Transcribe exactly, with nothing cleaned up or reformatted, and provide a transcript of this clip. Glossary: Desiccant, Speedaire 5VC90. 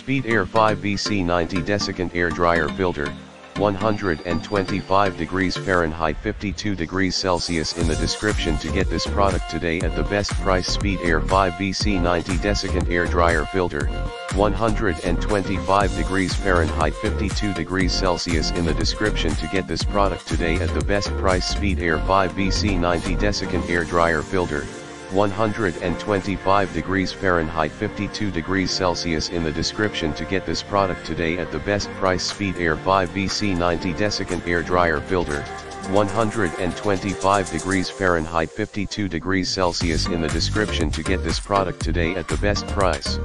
Speedaire five V C ninety Desiccant Air Dryer Filter, one hundred twenty-five degrees Fahrenheit fifty-two degrees Celsius in the description to get this product today at the best price. Speedaire five V C ninety Desiccant Air Dryer Filter, one hundred twenty-five degrees Fahrenheit fifty-two degrees Celsius in the description to get this product today at the best price. Speedaire five V C ninety Desiccant Air Dryer Filter, one hundred twenty-five degrees Fahrenheit fifty-two degrees Celsius in the description to get this product today at the best price. Speedaire five V C ninety Desiccant Air Dryer Filter, one hundred twenty-five degrees Fahrenheit fifty-two degrees Celsius in the description to get this product today at the best price.